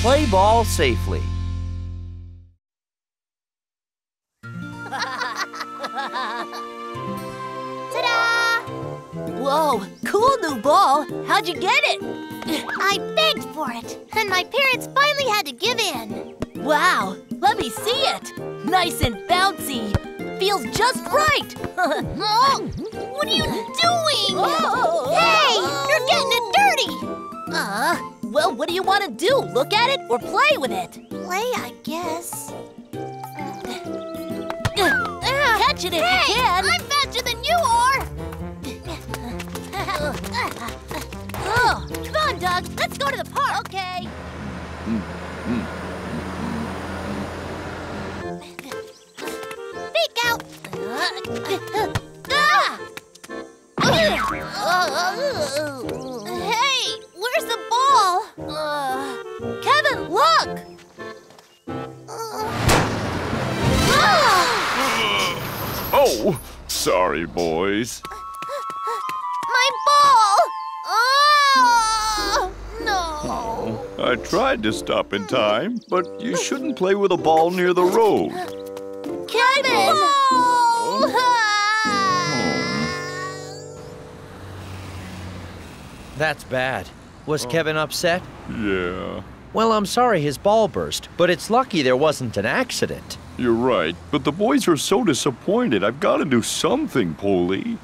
Play ball safely. Ta-da! Whoa, cool new ball. How'd you get it? I begged for it, and my parents finally had to give in. Wow, let me see it. Nice and bouncy. Feels just right. Oh, what are you doing? Oh, hey, you're getting it dirty. Well, what do you want to do? Look at it or play with it? Play, I guess. Catch it if you can. Hey, I'm faster than you are. Oh, come on, Doug. Let's go to the park. Okay. Peek out. Hey, where's the ball? Kevin, look. Oh, sorry, boys. My ball. Oh, no. I tried to stop in time, but you shouldn't play with a ball near the road. Kevin! Oh. That's bad. Was Kevin upset? Yeah. Well, I'm sorry his ball burst, but it's lucky there wasn't an accident. You're right, but the boys are so disappointed. I've got to do something, Polly.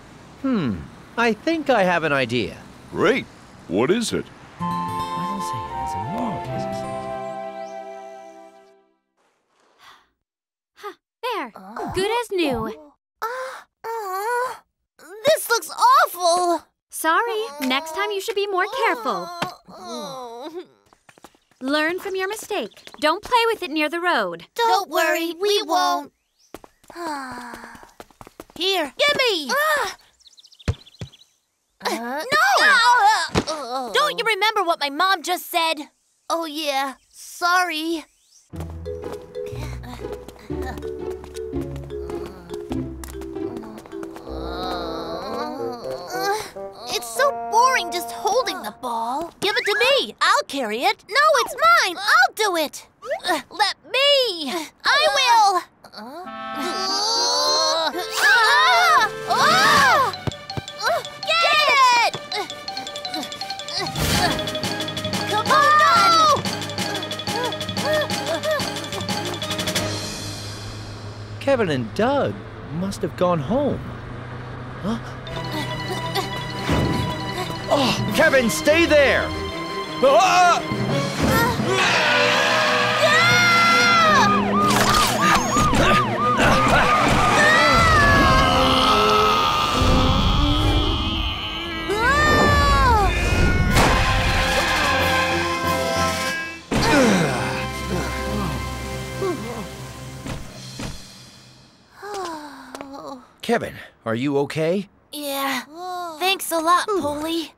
I think I have an idea. Great. What is it? There. Good as new. This looks awful. Sorry. Next time you should be more careful. Learn from your mistake. Don't play with it near the road. Don't worry, we won't. Here. Gimme! No! Don't you remember what my mom just said? Oh, yeah. Sorry. It's so boring just holding the ball. Give it to me. I'll carry it. No, it's mine. I'll do it. Let me. I will. Get it! Come on! Kevin and Doug must have gone home. Huh? Oh, Kevin, stay there! Kevin, are you okay? Yeah. Thanks a lot, Polly.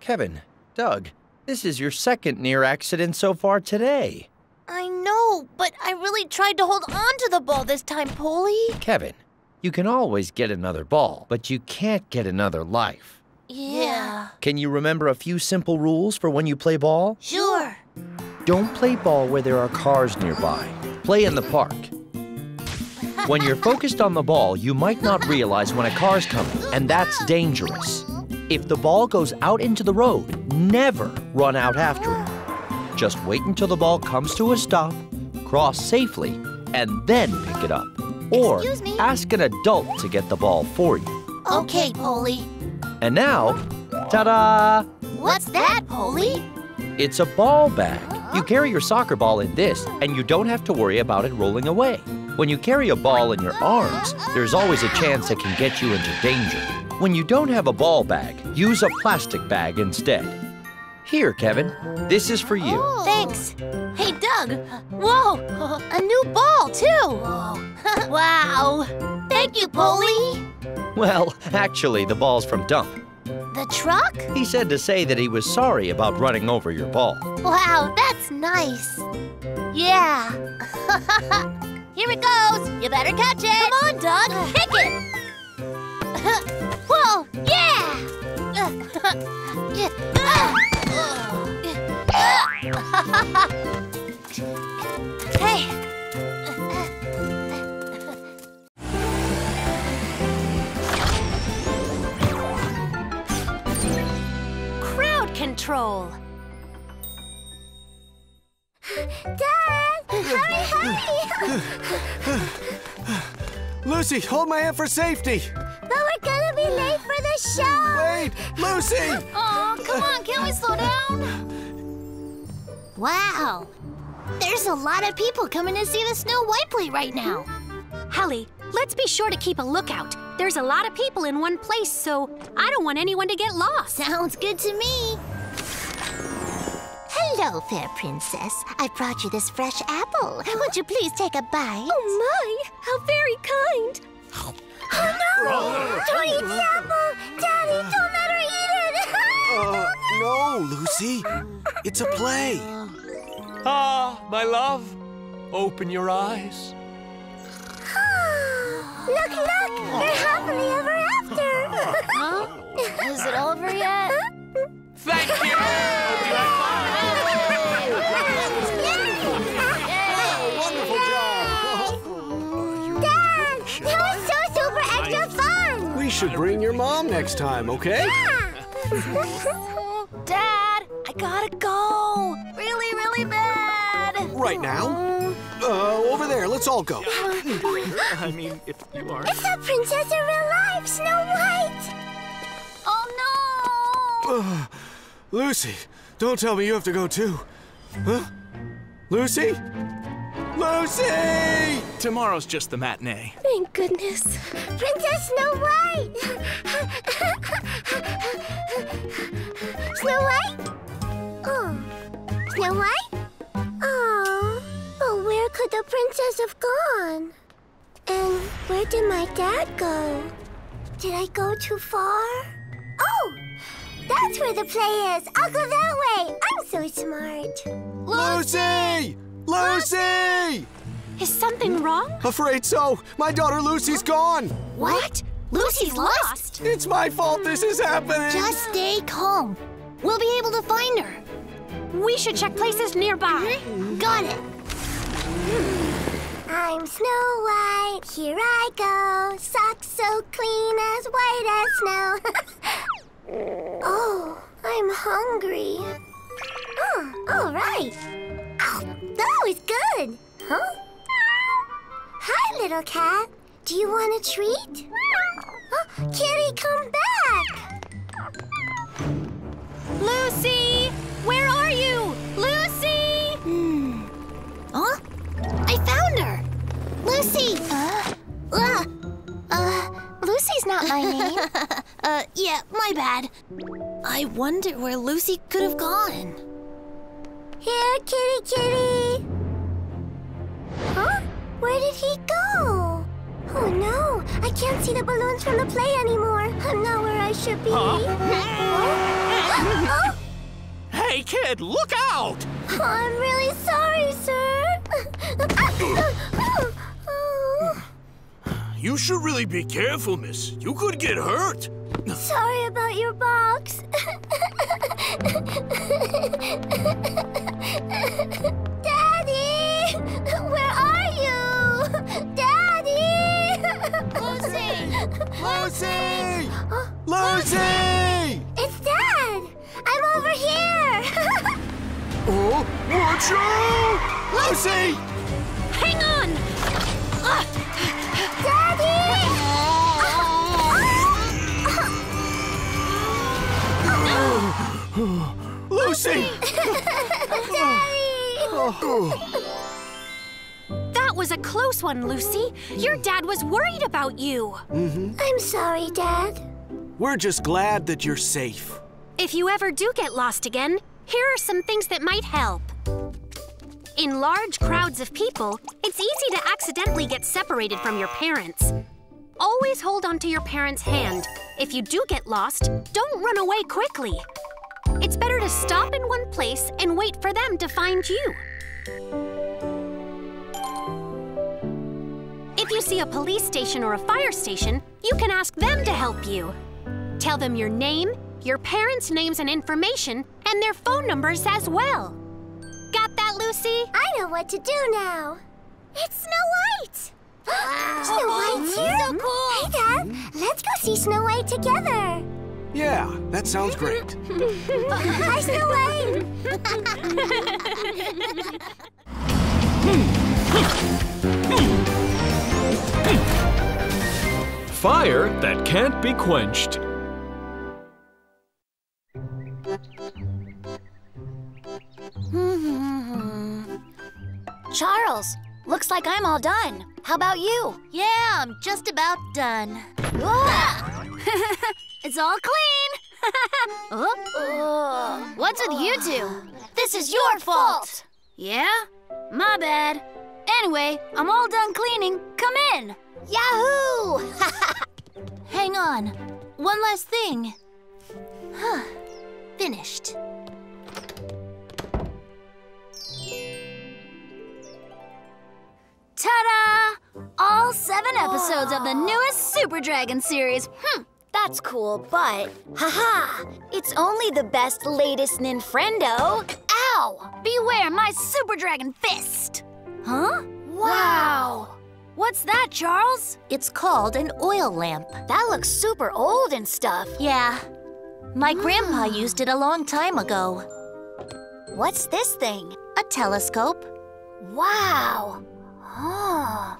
Kevin, Doug, this is your second near accident so far today. I know, but I really tried to hold on to the ball this time, Polly. Kevin, you can always get another ball, but you can't get another life. Yeah. Can you remember a few simple rules for when you play ball? Sure. Don't play ball where there are cars nearby. Play in the park. When you're focused on the ball, you might not realize when a car's coming, and that's dangerous. If the ball goes out into the road, never run out after it. Just wait until the ball comes to a stop, cross safely, and then pick it up. Or ask an adult to get the ball for you. Okay, Polly. And now, ta-da! What's that, Polly? It's a ball bag. You carry your soccer ball in this, and you don't have to worry about it rolling away. When you carry a ball in your arms, there's always a chance it can get you into danger. When you don't have a ball bag, use a plastic bag instead. Here, Kevin, this is for you. Oh. Thanks. Hey, Doug. Whoa, a new ball, too. Wow. Thank you, Polly. Well, actually, the ball's from Dump. The truck? He said to say that he was sorry about running over your ball. Wow, that's nice. Yeah. Here it goes. You better catch it. Come on, Doug. Kick it. Whoa! Yeah! Hey! Crowd control! Dad! Hurry, hurry! Lucy, hold my hand for safety! But we're gonna be late for the show! Wait! Lucy! Aw, oh, come on, can we slow down? Wow! There's a lot of people coming to see the Snow White play right now. Hallie, let's be sure to keep a lookout. There's a lot of people in one place, so I don't want anyone to get lost. Sounds good to me. Hello, fair princess. I brought you this fresh apple. Would you please take a bite? Oh, my! How very kind! Oh, no! Don't eat the apple! Daddy, don't let her eat it! No, Lucy. It's a play. Ah, my love, open your eyes. Look, look, they're happily ever after. Huh? Is it over yet? Thank you! Oh, wonderful job! Dad, that was so super extra fun! We should bring your mom next time, okay? Yeah! Dad, I gotta go! Really bad. Right now? Over there. Let's all go. I mean, if you are. It's the princess in real life, Snow White. Oh, no. Lucy, don't tell me you have to go, too. Huh? Lucy? Lucy! Tomorrow's just the matinee. Thank goodness. Princess Snow White. Snow White? Oh. Snow White? Oh, but where could the princess have gone? And where did my dad go? Did I go too far? Oh, that's where the play is. I'll go that way. I'm so smart. Lucy! Lucy! Is something wrong? Afraid so. My daughter Lucy's gone. What? Lucy's lost? It's my fault this is happening. Just stay calm. We'll be able to find her. We should check places nearby. Mm-hmm. Got it. I'm Snow White, here I go. Socks so clean as white as snow. Oh, I'm hungry. Oh, all right. Oh, that was good. Huh? Hi, little cat. Do you want a treat? Oh, kitty, come back. Lucy! Where are you? Lucy! Huh? I found her! Lucy! Lucy's not my name. Yeah, my bad. I wonder where Lucy could have gone. Here, kitty, kitty! Huh? Where did he go? Oh, no. I can't see the balloons from the play anymore. I'm not where I should be. Huh? Oh! Hey, kid, look out! Oh, I'm really sorry, sir. You should really be careful, miss. You could get hurt. Sorry about your box. Daddy! Where are you? Daddy! Lucy! Lucy! Lucy! It's Dad! I'm over here! Oh, watch out! Lucy! Hang on! Daddy! Lucy! Daddy! That was a close one, Lucy. Your dad was worried about you. Mm-hmm. I'm sorry, Dad. We're just glad that you're safe. If you ever do get lost again, here are some things that might help. In large crowds of people, it's easy to accidentally get separated from your parents. Always hold onto your parents' hand. If you do get lost, don't run away quickly. It's better to stop in one place and wait for them to find you. If you see a police station or a fire station, you can ask them to help you. Tell them your name, your parents' names and information, and their phone numbers as well. Got that, Lucy? Lucy? I know what to do now. It's Snow White! Wow. Snow White's here? So cool! Hey, Dad, let's go see Snow White together. Yeah, that sounds great. Hi, Snow White! Fire that can't be quenched. Charles, looks like I'm all done. How about you? Yeah, I'm just about done. It's all clean. What's with you two? This is your fault. Yeah? My bad. Anyway, I'm all done cleaning. Come in. Yahoo! Hang on. One last thing. Finished. Ta-da! All 7 episodes of the newest Super Dragon series. That's cool, but... haha! It's only the best latest Ninfrendo. Ow! Beware my Super Dragon fist! Huh? Wow! What's that, Charles? It's called an oil lamp. That looks super old and stuff. Yeah. My grandpa used it a long time ago. What's this thing? A telescope. Wow! Oh.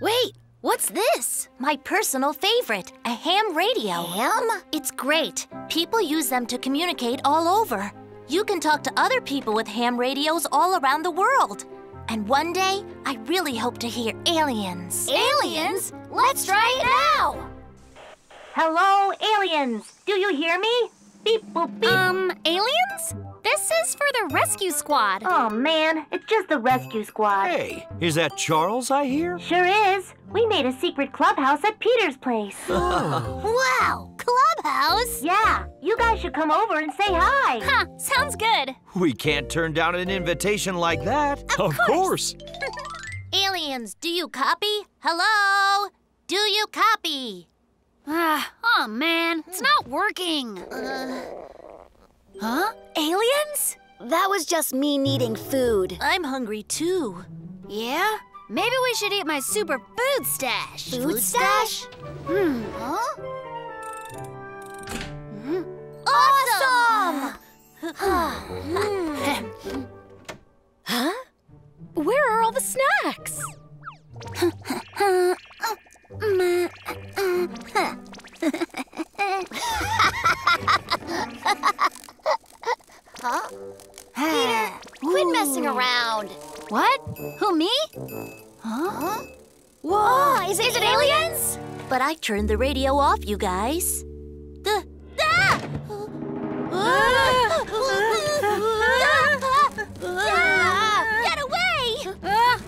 Wait, what's this? My personal favorite, a ham radio. Ham? It's great. People use them to communicate all over. You can talk to other people with ham radios all around the world. And one day, I really hope to hear aliens. Aliens? Let's try it now! Hello, aliens. Do you hear me? Beep, boop, beep. Aliens? This is for the rescue squad. Oh, man, it's just the rescue squad. Hey, is that Charles I hear? Sure is. We made a secret clubhouse at Peter's place. Wow, clubhouse? Yeah, you guys should come over and say hi. Huh, sounds good. We can't turn down an invitation like that. Of course. Aliens, do you copy? Hello? Do you copy? Oh, man, it's not working. Huh? Aliens? That was just me needing food. I'm hungry, too. Yeah? Maybe we should eat my super food stash. Food stash? Awesome! Huh? Where are all the snacks? Peter, quit messing around. What? Who, me? Huh? Whoa! Is it aliens? But I turned the radio off, you guys. Get away! Get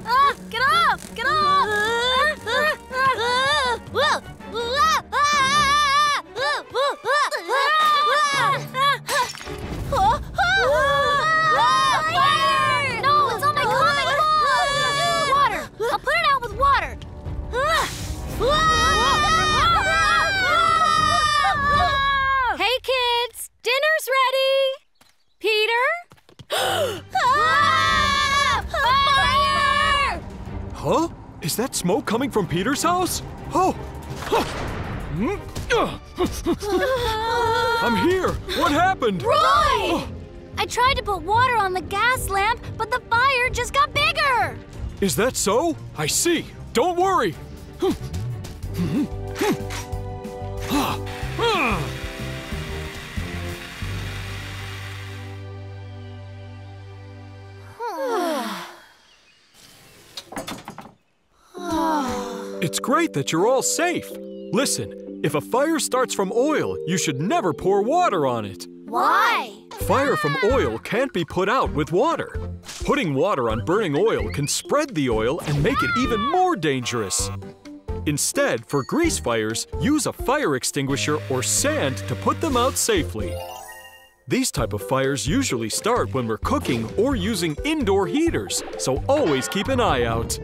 off! Get off! Fire! No, it's on my clothing! Water! I'll put it out with water! Hey, kids! Dinner's ready! Peter? Fire! Huh? Is that smoke coming from Peter's house? Oh! I'm here! What happened? Roy! I tried to put water on the gas lamp, but the fire just got bigger! Is that so? I see. Don't worry. It's great that you're all safe. Listen, if a fire starts from oil, you should never pour water on it. Why? Fire from oil can't be put out with water. Putting water on burning oil can spread the oil and make it even more dangerous. Instead, for grease fires, use a fire extinguisher or sand to put them out safely. These type of fires usually start when we're cooking or using indoor heaters, so always keep an eye out.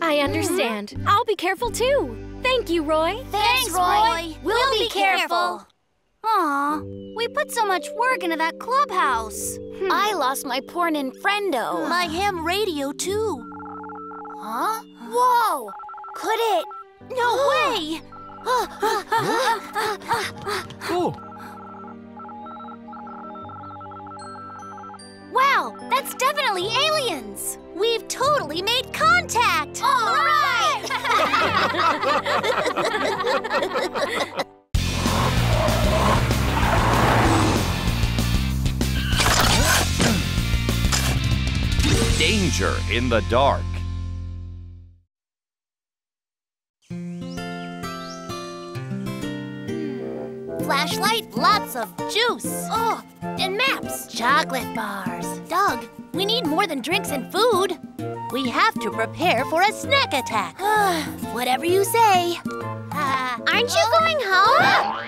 I understand. I'll be careful too. Thank you, Roy. Thanks, Roy. We'll be careful. Aw, we put so much work into that clubhouse. I lost my poor Ninfrendo. My ham radio, too. Huh? Whoa! Could it? No way! Oh. Wow, that's definitely aliens! We've totally made contact! All right! Danger in the dark. Flashlight, lots of juice. Oh, and maps. Chocolate bars. Doug, we need more than drinks and food. We have to prepare for a snack attack. Whatever you say. Aren't you going home?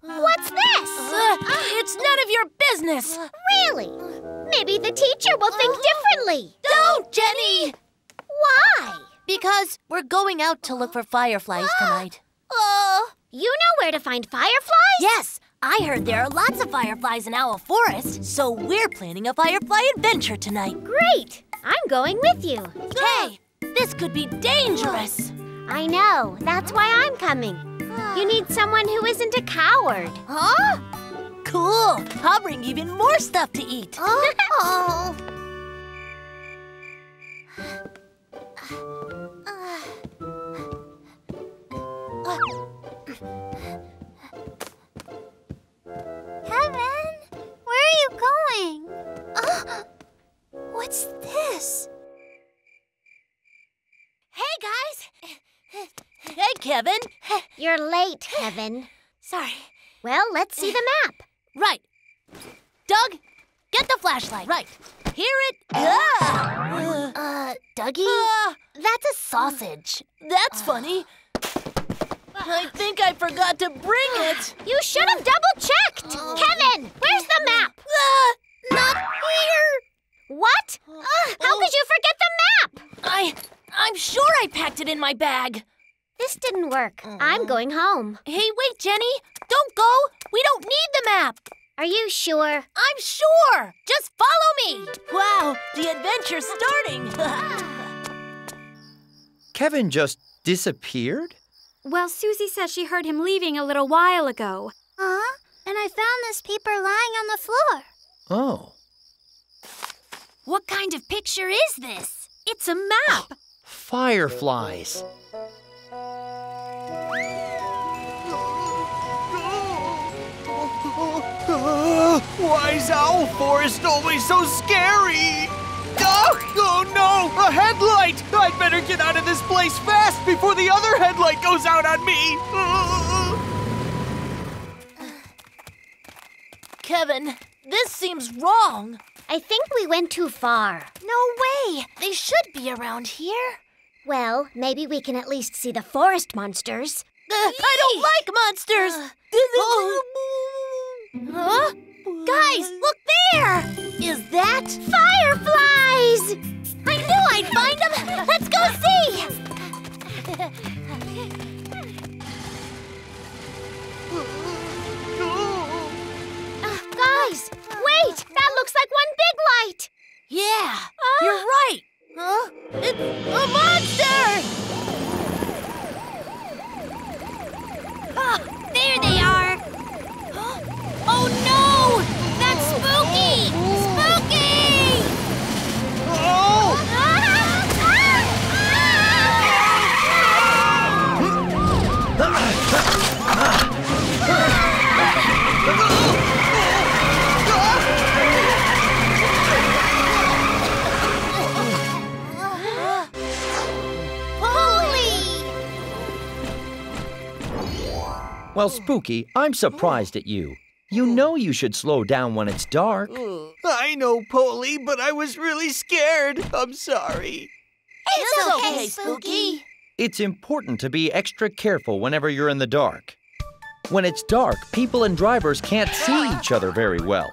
What's this? It's none of your business. Really? Maybe the teacher will think differently. Don't, Jenny! Why? Because we're going out to look for fireflies tonight. Oh! You know where to find fireflies? Yes! I heard there are lots of fireflies in Owl Forest, so we're planning a firefly adventure tonight. Great! I'm going with you. Hey! This could be dangerous! I know. That's why I'm coming. You need someone who isn't a coward. Huh? Cool! I'll bring even more stuff to eat. Oh! Kevin, where are you going? What's this? Hey, guys! Hey, Kevin! You're late, Kevin. Sorry. Well, let's see the map. Right. Doug, get the flashlight. Right. Here it... Dougie? That's a sausage. That's funny. I think I forgot to bring it. You should have double-checked. Kevin, where's the map? Not here. What? How could you forget the map? I'm sure I packed it in my bag. This didn't work. I'm going home. Hey, wait, Jenny. Don't go. We don't need the map. Are you sure? I'm sure. Just follow me. Wow, the adventure's starting. Kevin just disappeared? Well, Susie says she heard him leaving a little while ago. And I found this paper lying on the floor. Oh. What kind of picture is this? It's a map. Fireflies. Why is Owl Forest always so scary? Oh no! A headlight! I'd better get out of this place fast before the other headlight goes out on me! Kevin, this seems wrong. I think we went too far. No way! They should be around here. Well, maybe we can at least see the forest monsters. I don't like monsters! Huh? Guys, look there! Is that fireflies? I knew I'd find them! Let's go see! Guys, wait! That looks like one big light! Yeah, you're right! Huh? It's a monster! Ah, there they are! Oh no! That's spooky! Spooky! Oh! Holy! Well, Spooky, I'm surprised at you. You know you should slow down when it's dark. I know, Polly, but I was really scared. I'm sorry. It's okay, Spooky. It's important to be extra careful whenever you're in the dark. When it's dark, people and drivers can't see each other very well.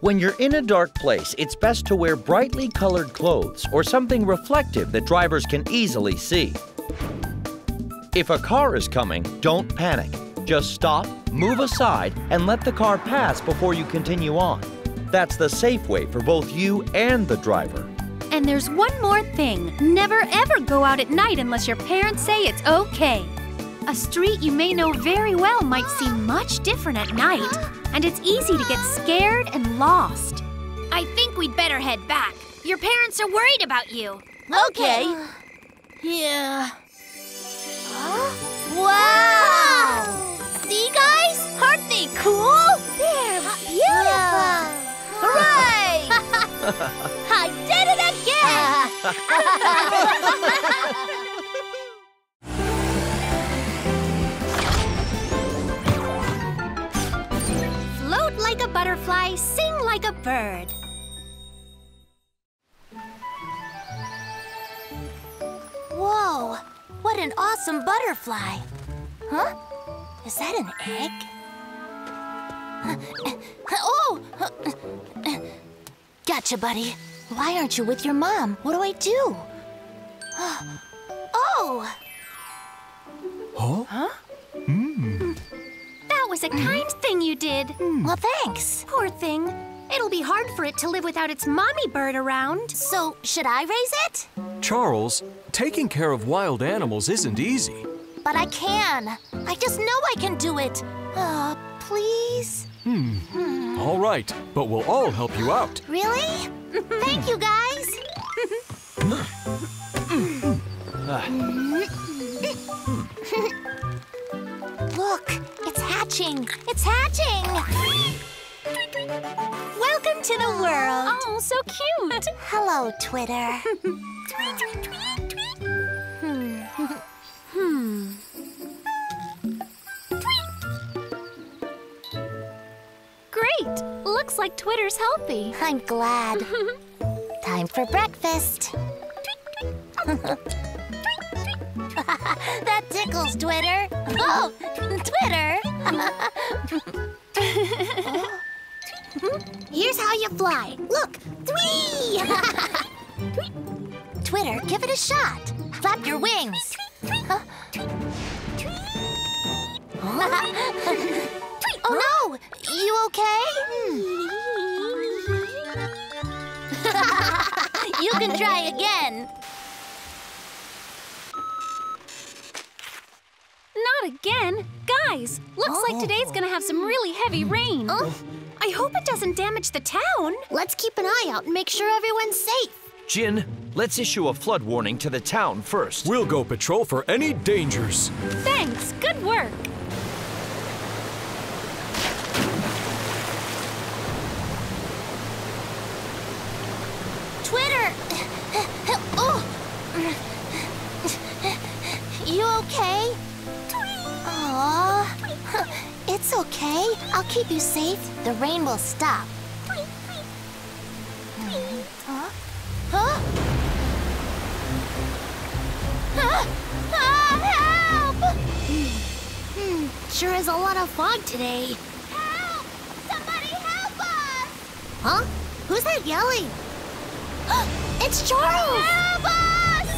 When you're in a dark place, it's best to wear brightly colored clothes or something reflective that drivers can easily see. If a car is coming, don't panic. Just stop, move aside, and let the car pass before you continue on. That's the safe way for both you and the driver. And there's one more thing. Never ever go out at night unless your parents say it's okay. A street you may know very well might seem much different at night, and it's easy to get scared and lost. I think we'd better head back. Your parents are worried about you. Okay. Yeah. Huh? Wow! See, guys? Aren't they cool? They're beautiful! Hooray! I did it again! Float like a butterfly, sing like a bird. Whoa! What an awesome butterfly! Huh? Is that an egg? Oh! Gotcha, buddy. Why aren't you with your mom? What do I do? Oh! Huh? Huh? Mm. That was a kind thing you did. Well, thanks. Poor thing. It'll be hard for it to live without its mommy bird around. So, should I raise it? Charles, taking care of wild animals isn't easy. But I can. I just know I can do it. Please? All right, but we'll all help you out. Really? Thank you, guys. Look, it's hatching. It's hatching. Welcome to the world. Oh, so cute. Hello, Twitter. Tweet, tweet, tweet, tweet. Tweet. Great. Looks like Twitter's healthy. I'm glad. Time for breakfast. Tweet, tweet. Oh. Tweet, tweet. That tickles, Twitter. Oh, Twitter. Oh. Here's how you fly. Look! Whee! Twitter, give it a shot. Flap your wings. Oh no! You okay? You can try again. Not again. Guys, looks like today's gonna have some really heavy rain. I hope it doesn't damage the town. Let's keep an eye out and make sure everyone's safe. Jin, let's issue a flood warning to the town first. We'll go patrol for any dangers. Thanks, good work. Twitter! You okay? Aww. It's okay. I'll keep you safe. The rain will stop. Huh? Huh? Huh? Help! Sure is a lot of fog today. Help! Somebody help us! Huh? Who's that yelling? It's Charles! Help us!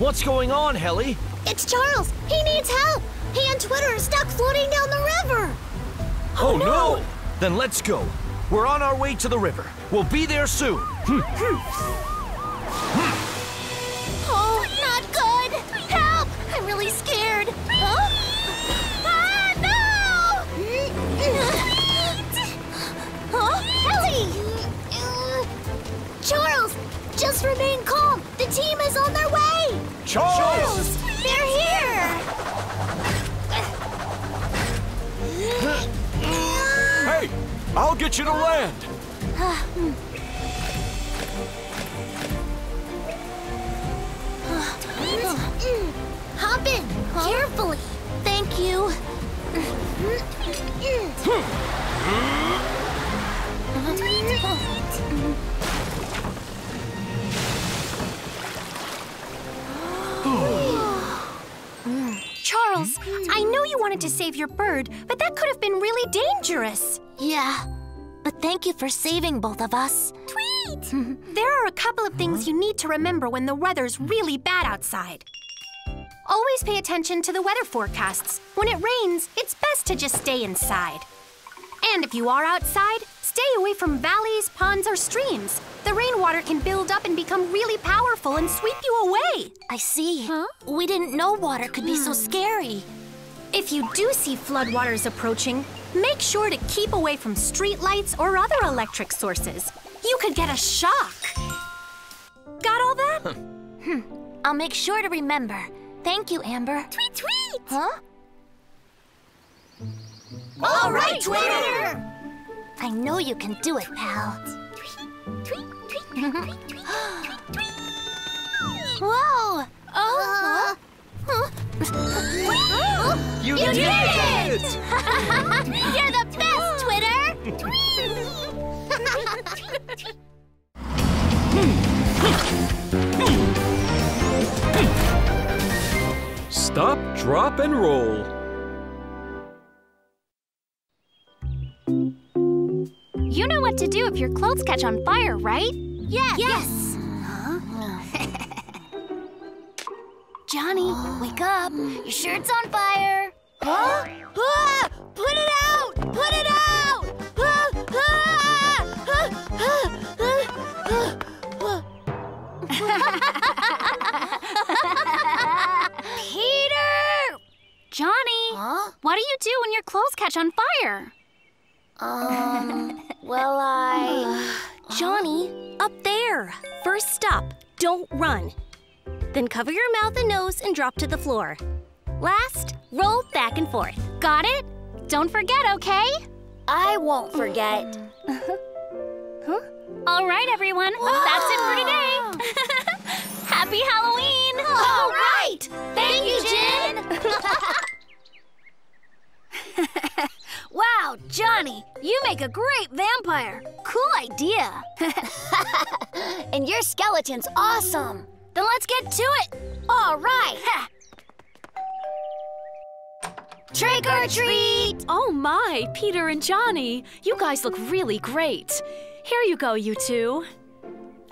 What's going on, Helly? It's Charles. He needs help. He and Twitter are stuck floating down the river. Oh no! Then let's go. We're on our way to the river. We'll be there soon. Oh, not good! Help! I'm really scared. Huh? Ah, no! Huh? Helly! Charles, just remain calm. The team is on their way. Charles! They're here! Hey! I'll get you to land! Hop in! Carefully! Thank you! Charles, I know you wanted to save your bird, but that could have been really dangerous. Yeah, but thank you for saving both of us. Tweet! There are a couple of things you need to remember when the weather's really bad outside. Always pay attention to the weather forecasts. When it rains, it's best to just stay inside. And if you are outside, stay away from valleys, ponds, or streams. The rainwater can build up and become really powerful and sweep you away. I see. Huh? We didn't know water could be so scary. If you do see floodwaters approaching, make sure to keep away from streetlights or other electric sources. You could get a shock. Got all that? I'll make sure to remember. Thank you, Amber. Tweet, tweet! Huh? All right, Twitter! I know you can do it, pal. Tweet, tweet, tweet, tweet, tweet, tweet, tweet. Whoa! Oh! You did it! You're the best, Twitter! Stop, drop, and roll. You know what to do if your clothes catch on fire, right? Yes! Yes! Johnny, wake up. Your shirt's on fire. Huh? Ah, put it out! Put it out! Ah, ah, ah, ah, ah, ah. Peter! Johnny, what do you do when your clothes catch on fire? Well, Johnny, up there. First stop, don't run. Then cover your mouth and nose and drop to the floor. Last, roll back and forth. Got it? Don't forget, okay? I won't forget. Huh? All right, everyone. Whoa. That's it for today. Happy Halloween! All right! Thank you, Jin! Wow, Johnny, you make a great vampire. Cool idea. And your skeleton's awesome. Then let's get to it! All right! Ha. Trick or treat! Oh my, Peter and Johnny, you guys look really great. Here you go, you two.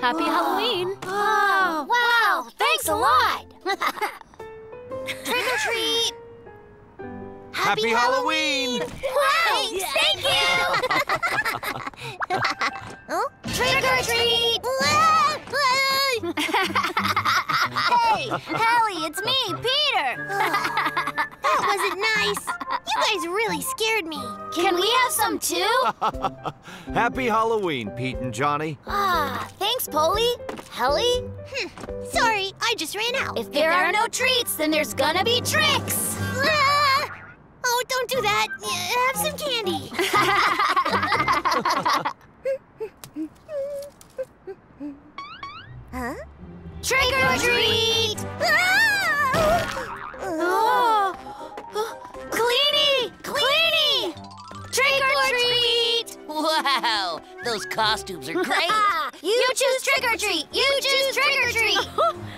Happy Halloween! Whoa. Wow, thanks a lot! Trick or treat! Happy Halloween! Wow, thank you! Trick or treat! Hey, Hallie, it's me, Peter! That wasn't nice. You guys really scared me. Can we have some too? Happy Halloween, Pete and Johnny. Ah, thanks, Polly. Hallie? Sorry, I just ran out. If there are no treats, then there's gonna be tricks! Oh, don't do that. Have some candy. Huh? Trick or treat! Cleanie! Cleanie! Trick or treat! Wow, those costumes are great. You choose trick or treat. You choose trick or treat.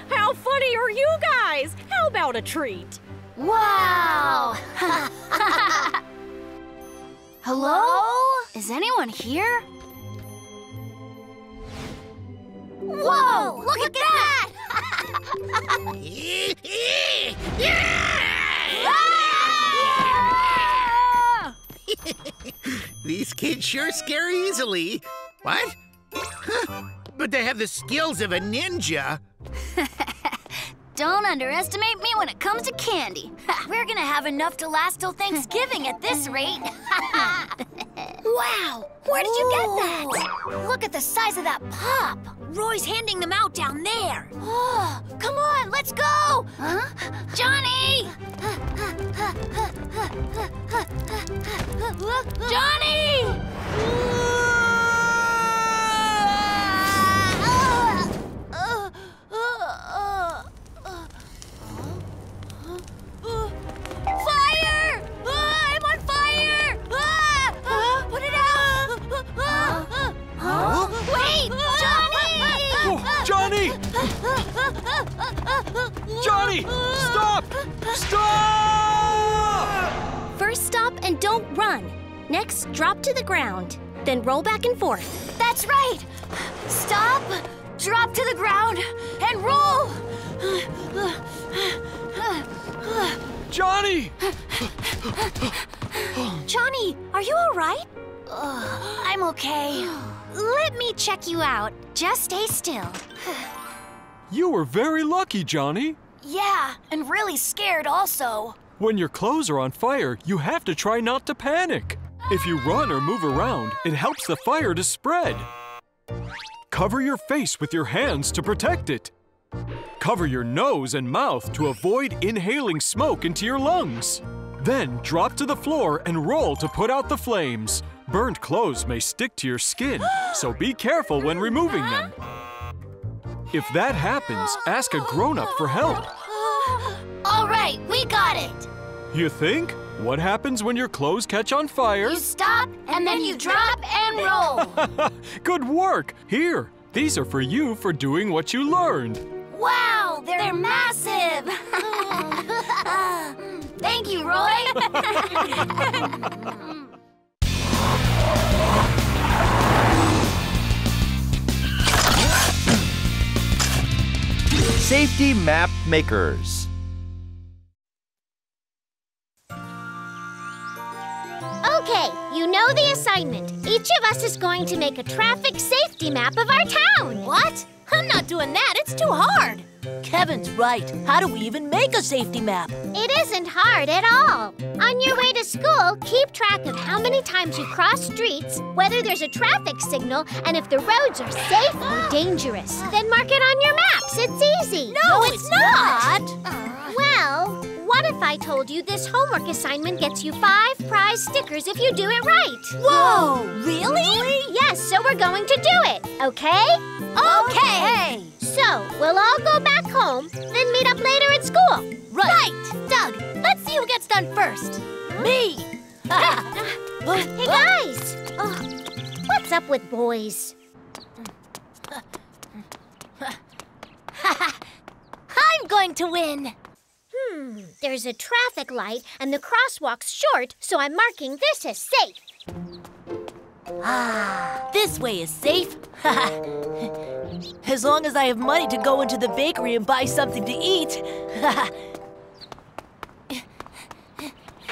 How funny are you guys? How about a treat? Wow! Hello? Is anyone here? Whoa! Look at that! These kids sure scare easily. What? Huh? But they have the skills of a ninja. Don't underestimate me when it comes to candy. We're gonna have enough to last till Thanksgiving at this rate. Wow! Where did you get that? Look at the size of that pop. Roy's handing them out down there. Oh, come on, let's go! Huh? Johnny! Johnny! Fire! I'm on fire! Put it out! Wait! Johnny! Johnny! Stop! Stop! First stop and don't run. Next, drop to the ground. Then roll back and forth. That's right! Stop, drop to the ground, and roll! Johnny! Johnny, are you all right? I'm okay. Let me check you out. Just stay still. You were very lucky, Johnny. Yeah, and really scared also. When your clothes are on fire, you have to try not to panic. If you run or move around, it helps the fire to spread. Cover your face with your hands to protect it. Cover your nose and mouth to avoid inhaling smoke into your lungs. Then drop to the floor and roll to put out the flames. Burned clothes may stick to your skin, so be careful when removing them. If that happens, ask a grown-up for help. All right, we got it. You think? What happens when your clothes catch on fire? You stop, and then you drop and roll. Good work. Here, these are for you for doing what you learned. Wow, they're massive. Thank you, Roy. Safety Map Makers. Okay, you know the assignment. Each of us is going to make a traffic safety map of our town. What? I'm not doing that. It's too hard. Kevin's right. How do we even make a safety map? It isn't hard at all. On your way to school, keep track of how many times you cross streets, whether there's a traffic signal, and if the roads are safe or dangerous. Then mark it on your maps. It's easy. No, it's not. Well, what if I told you this homework assignment gets you 5 prize stickers if you do it right? Whoa! Really? Yes, so we're going to do it. Okay? Okay! So, we'll all go back home, then meet up later at school. Right! Doug, let's see who gets done first. Me! Hey, guys! Oh, what's up with boys? I'm going to win! There's a traffic light and the crosswalk's short, so I'm marking this as safe. Ah, this way is safe. As long as I have money to go into the bakery and buy something to eat.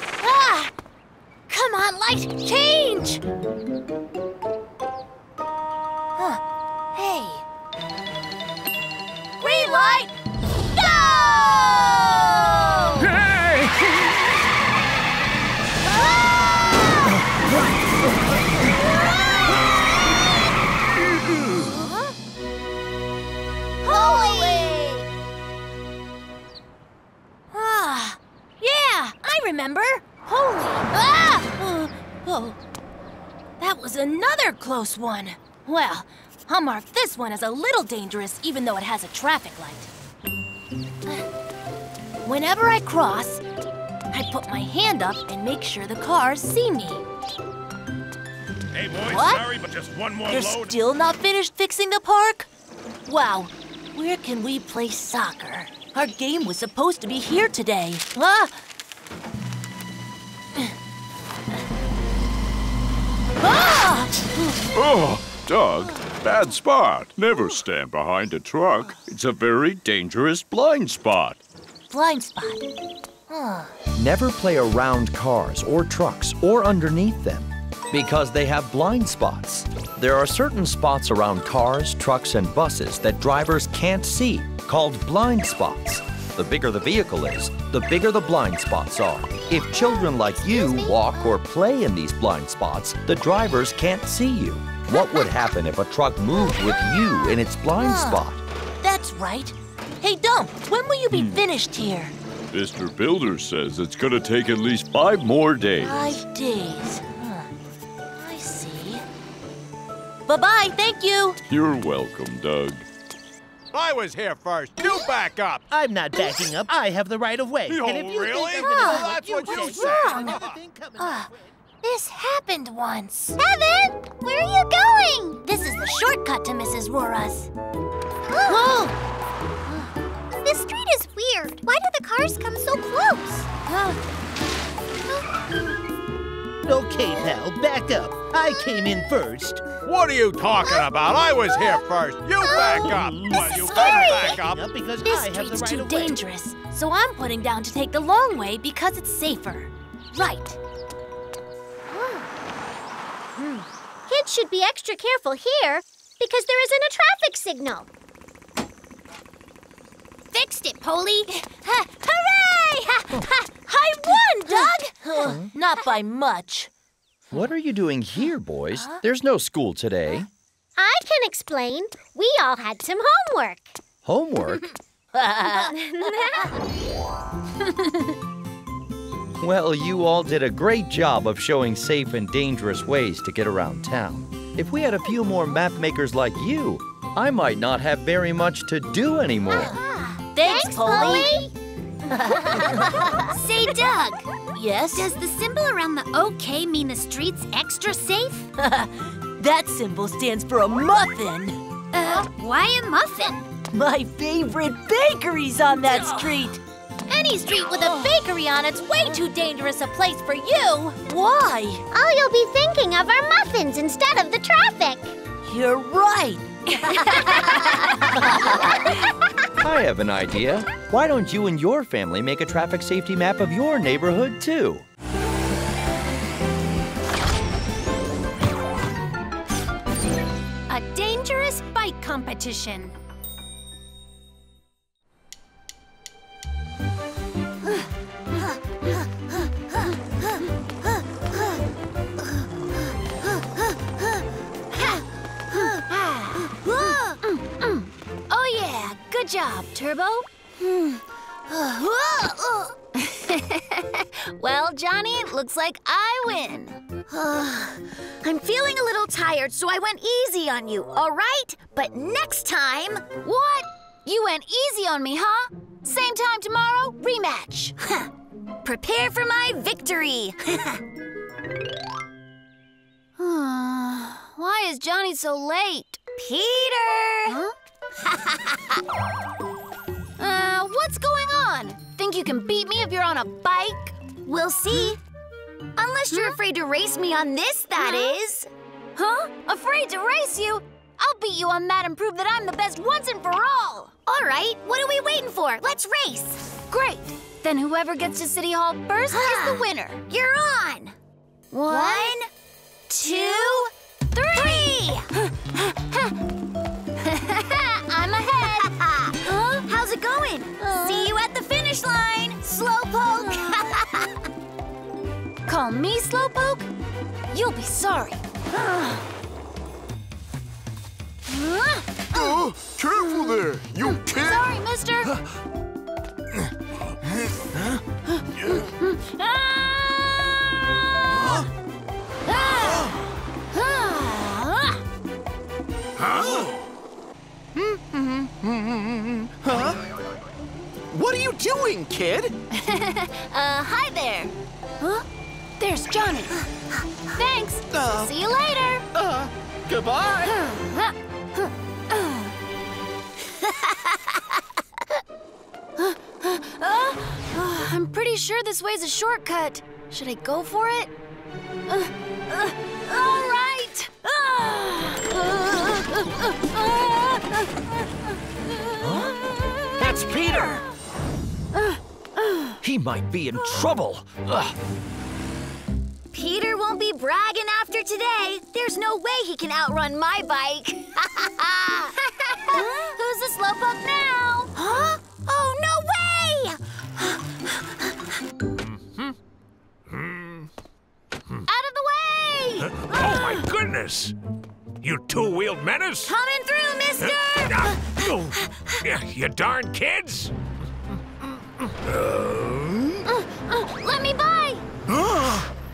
Ah, come on, light, change! Huh. Hey. Green light, go! Remember? Holy! Ah! Oh, that was another close one. Well, I'll mark this one as a little dangerous, even though it has a traffic light. Whenever I cross, I put my hand up and make sure the cars see me. Hey, boys, what? Sorry, but just one more load. They're still not finished fixing the park? Wow, where can we play soccer? Our game was supposed to be here today. Ah! Ah! Oh, Doug, bad spot. Never stand behind a truck. It's a very dangerous blind spot. Blind spot. Oh. Never play around cars or trucks or underneath them because they have blind spots. There are certain spots around cars, trucks, and buses that drivers can't see, called blind spots. The bigger the vehicle is, the bigger the blind spots are. If children like you walk or play in these blind spots, the drivers can't see you. What would happen if a truck moved with you in its blind spot? That's right. Hey, Dump, when will you be finished here? Mr. Builder says it's gonna take at least 5 more days. 5 days. I see. Bye-bye, thank you. You're welcome, Doug. I was here first. You back up. I'm not backing up. I have the right of way. Oh, and if you really? That's what you said. This happened once. Evan, where are you going? This is the shortcut to Mrs. Rora's. Whoa! This street is weird. Why do the cars come so close? Okay, pal, back up. I came in first. What are you talking about? I was here first. You back up. This is scary. Back up because this street's too dangerous, So I'm putting down to take the long way because it's safer. Right. Kids should be extra careful here because there isn't a traffic signal. Fixed it, Polly. Hooray! I won, Doug! Not by much. What are you doing here, boys? There's no school today. I can explain. We all had some homework. Homework? Well, you all did a great job of showing safe and dangerous ways to get around town. If we had a few more map makers like you, I might not have very much to do anymore. Thanks, Polly. Say, Doug. Yes? Does the symbol around the OK mean the street's extra safe? That symbol stands for a muffin. Why a muffin? My favorite bakery's on that street. Any street with a bakery on it's way too dangerous a place for you. Why? Oh, you'll be thinking of our muffins instead of the traffic. You're right. I have an idea. Why don't you and your family make a traffic safety map of your neighborhood, too? A dangerous bike competition. Good job, Turbo. Well, Johnny, looks like I win. I'm feeling a little tired, so I went easy on you, all right? But next time... What? You went easy on me, huh? Same time tomorrow, rematch. Prepare for my victory. Why is Johnny so late? Peter! Huh? What's going on? Think you can beat me if you're on a bike? We'll see. Unless you're afraid to race me on this, that is. Huh? Afraid to race you? I'll beat you on that and prove that I'm the best once and for all. All right, what are we waiting for? Let's race. Great. Then whoever gets to City Hall first is the winner. You're on. One, two, three. I'm ahead. Huh? How's it going? See you at the finish line, Slowpoke. Call me Slowpoke? You'll be sorry. Oh, careful there. You can't. Sorry, mister. Huh? Huh? What are you doing, kid? Hi there. Huh? There's Johnny. Thanks. See you later. Goodbye. I'm pretty sure this way's a shortcut. Should I go for it? All right. Huh? That's Peter! He might be in trouble. Peter won't be bragging after today. There's no way he can outrun my bike. Who's the slowpoke now? Huh? Oh, no way! Out of the way! Oh, my goodness! You two-wheeled menace! Coming through, mister! You darn kids! Let me by!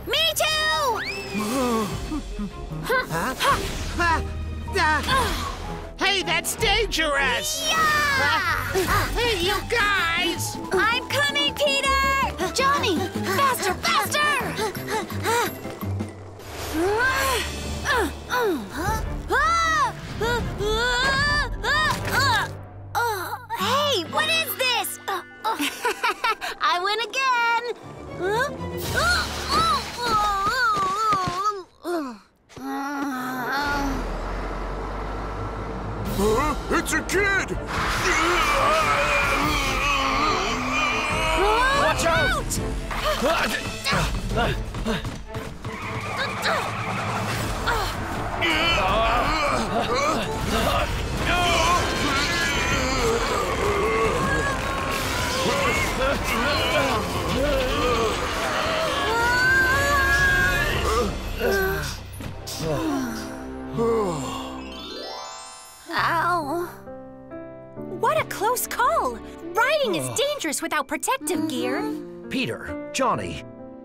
Me too! Hey, that's dangerous! Yeah! Hey, you guys! I'm coming, Peter! Johnny! Faster, faster! Hey, what is this? I win again. It's a kid. Watch out! Ow. What a close call! Riding is dangerous without protective gear. Peter, Johnny,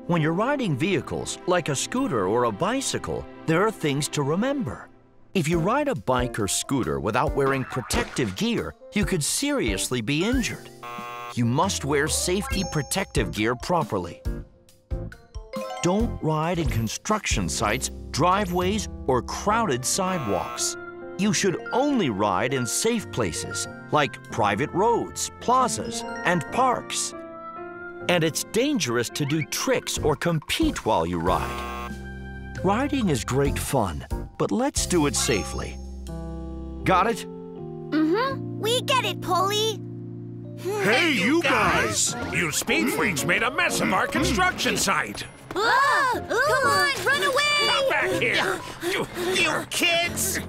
when you're riding vehicles, like a scooter or a bicycle, there are things to remember. If you ride a bike or scooter without wearing protective gear, you could seriously be injured. You must wear safety protective gear properly. Don't ride in construction sites, driveways, or crowded sidewalks. You should only ride in safe places, like private roads, plazas, and parks. And it's dangerous to do tricks or compete while you ride. Riding is great fun, but let's do it safely. Got it? Mm-hmm. We get it, Polly. Hey, you guys! You speed freaks made a mess of our construction site. Oh, come on, run away! Come back here! You kids!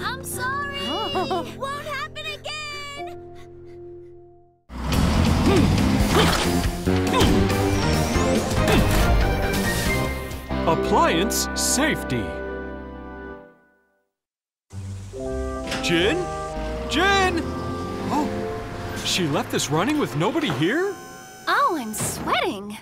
I'm sorry! It won't happen again! Appliance safety. JIN? JIN! Oh, she left us running with nobody here? Oh, I'm sweating.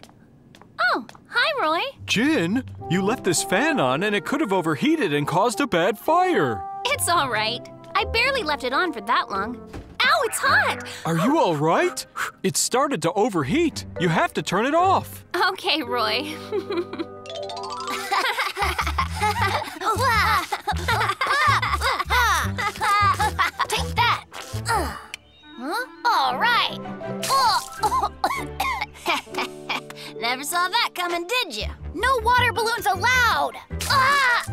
Oh, hi, Roy. JIN, you left this fan on and it could have overheated and caused a bad fire. It's all right. I barely left it on for that long. Ow, it's hot! Are you all right? It started to overheat. You have to turn it off. Okay, Roy. Take that. Huh? All right. Never saw that coming, did you? No water balloons allowed! Ah!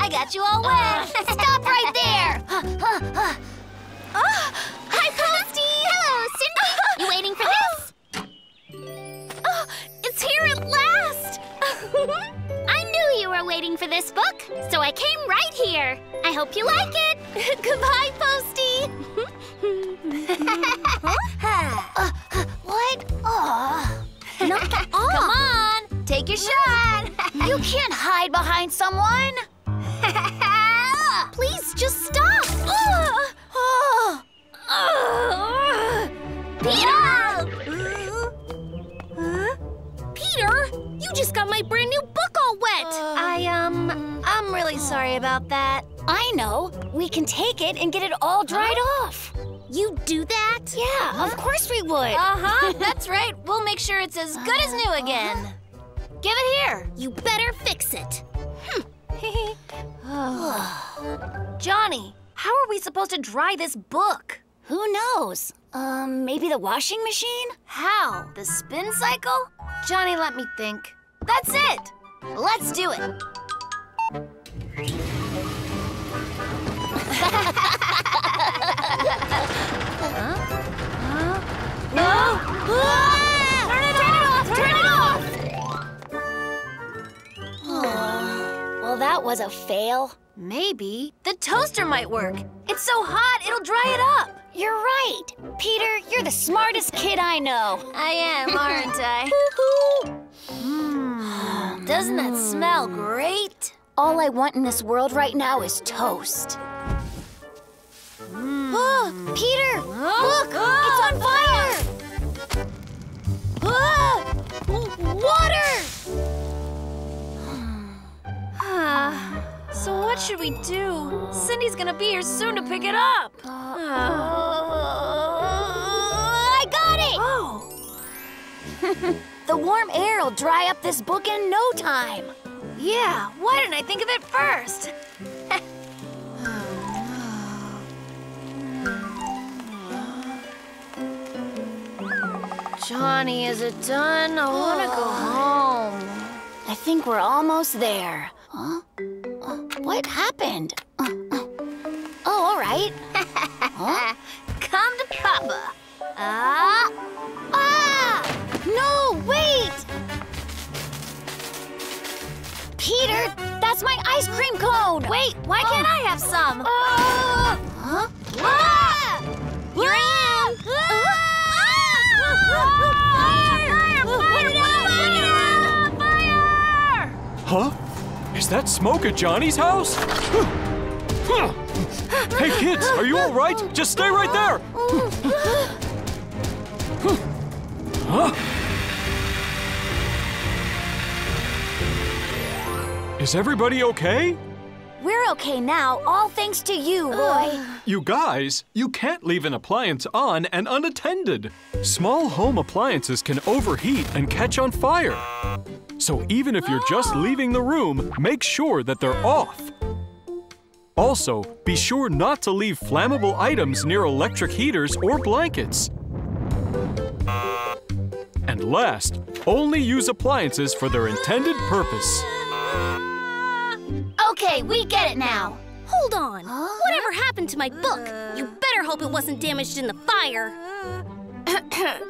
I got you all wet! Stop right there! Oh, hi, Posty! Hello, Cindy! You waiting for this? Oh, it's here at last! I knew you were waiting for this book, so I came right here. I hope you like it! Goodbye, Posty! What? Oh. Knock it off. Come on, take your shot. You can't hide behind someone. Please, just stop. Peter! Peter, you just got my brand new book all wet. I'm really sorry about that. I know. We can take it and get it all dried off. You'd do that? Yeah, of course we would. That's right. We'll make sure it's as good as new again. Give it here. You better fix it. Johnny, how are we supposed to dry this book? Who knows? Maybe the washing machine? How? The spin cycle? Johnny, let me think. That's it. Let's do it. No! Turn it off! Well, that was a fail. Maybe the toaster might work. It's so hot, it'll dry it up. You're right. Peter, you're the smartest kid I know. I am, aren't I? Doesn't that smell great? All I want in this world right now is toast. Oh, Peter! Look! It's on fire! Water! So what should we do? Cindy's gonna be here soon to pick it up. I got it! Oh! The warm air will dry up this book in no time. Yeah, why didn't I think of it first? Johnny, is it done? I want to go home. I think we're almost there. Huh? What happened? All right. Come to Papa. No! Peter, that's my ice cream cone! Wait, why can't I have some? Huh? Ah! Here I am! Fire! Huh? Is that smoke at Johnny's house? Hey kids, are you all right? Just stay right there! Is everybody okay? We're okay now, all thanks to you, Roy. You guys, you can't leave an appliance on and unattended. Small home appliances can overheat and catch on fire. So even if you're just leaving the room, make sure that they're off. Also, be sure not to leave flammable items near electric heaters or blankets. And last, only use appliances for their intended purpose. Okay, we get it now. Hold on. Whatever happened to my book? You better hope it wasn't damaged in the fire.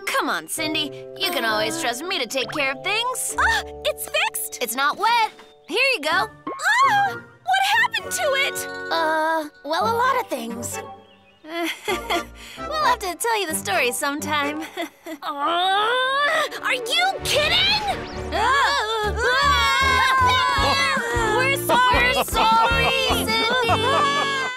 Come on, Cindy. You can always trust me to take care of things. It's fixed. It's not wet. Here you go. What happened to it? Well, a lot of things. We'll have to tell you the story sometime. Are you kidding? We're sorry, Cindy!